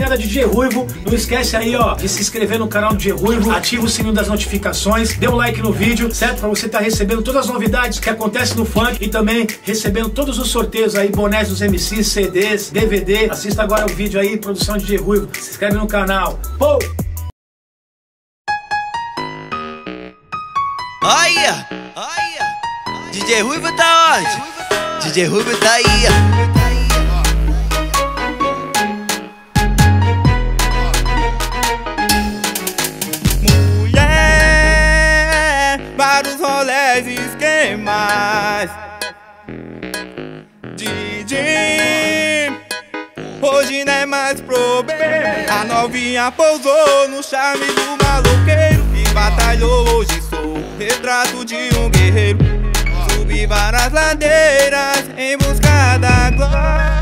Era DJ Rhuivo, não esquece aí ó de se inscrever no canal do DJ Rhuivo, ativa o sininho das notificações, dê um like no vídeo, certo? Pra você estar recebendo todas as novidades que acontecem no funk e também recebendo todos os sorteios aí, bonés dos MCs, CDs, DVD. Assista agora o vídeo aí, produção de DJ Rhuivo, se inscreve no canal. Pou! Olha! Olha! DJ Rhuivo tá onde? DJ Rhuivo tá aí. Vários rolés e esquemas, Didim, hoje não é mais problema. A novinha pousou no charme do maloqueiro e batalhou, hoje sou retrato de um guerreiro. Subi várias ladeiras em busca da glória,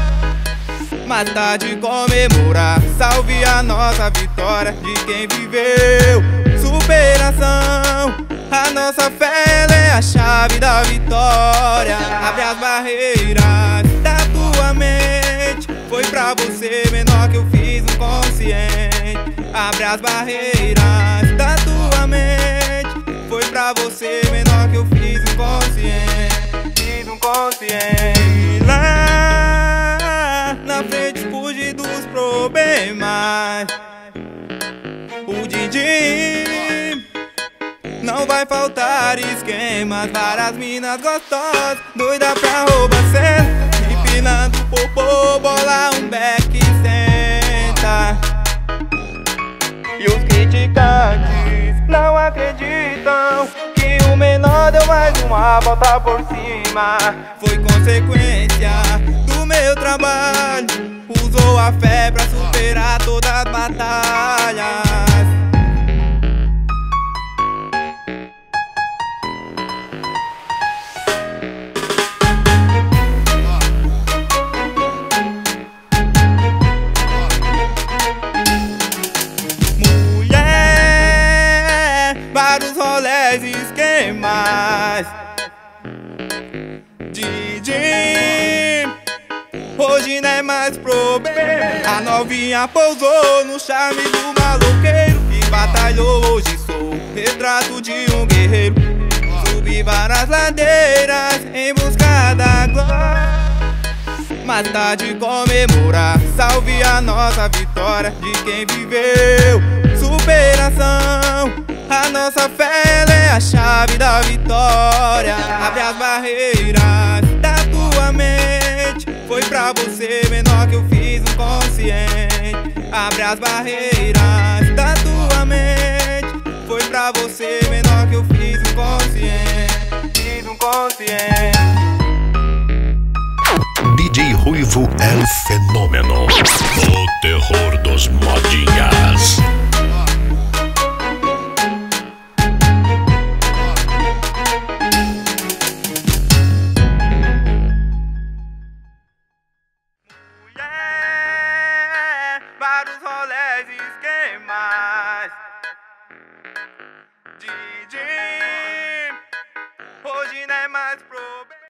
mas tá de comemorar, salve a nossa vitória de quem viveu superação. A nossa fé, ela é a chave da vitória. Abre as barreiras da tua mente, foi pra você menor que eu fiz inconsciente. Abre as barreiras da tua mente, foi pra você menor que eu fiz inconsciente. Fiz inconsciente. Lá na frente fugi dos problemas, o Didim não vai faltar esquemas. Para as minas gostosas, doida pra roubar cena, empinando o popô, bola um back e senta. E os criticantes não acreditam que o menor deu mais uma volta por cima. Foi consequência do meu trabalho, usou a fé pra superar todas as batalhas. Vários rolés e esquemas, Didim, hoje não é mais problema. A novinha pousou no charme do maloqueiro e batalhou, hoje sou retrato de um guerreiro. Subi várias ladeiras em busca da glória, mas tá de comemorar, salve a nossa vitória de quem viveu superação. A nossa fé, ela é a chave da vitória. Abre as barreiras da tua mente, foi pra você menor que eu fiz inconsciente. Abre as barreiras da tua mente, foi pra você menor que eu fiz inconsciente. Fiz inconsciente. DJ Rhuivo é o fenômeno, o terror dos modinhas. Vários rolés e esquemas.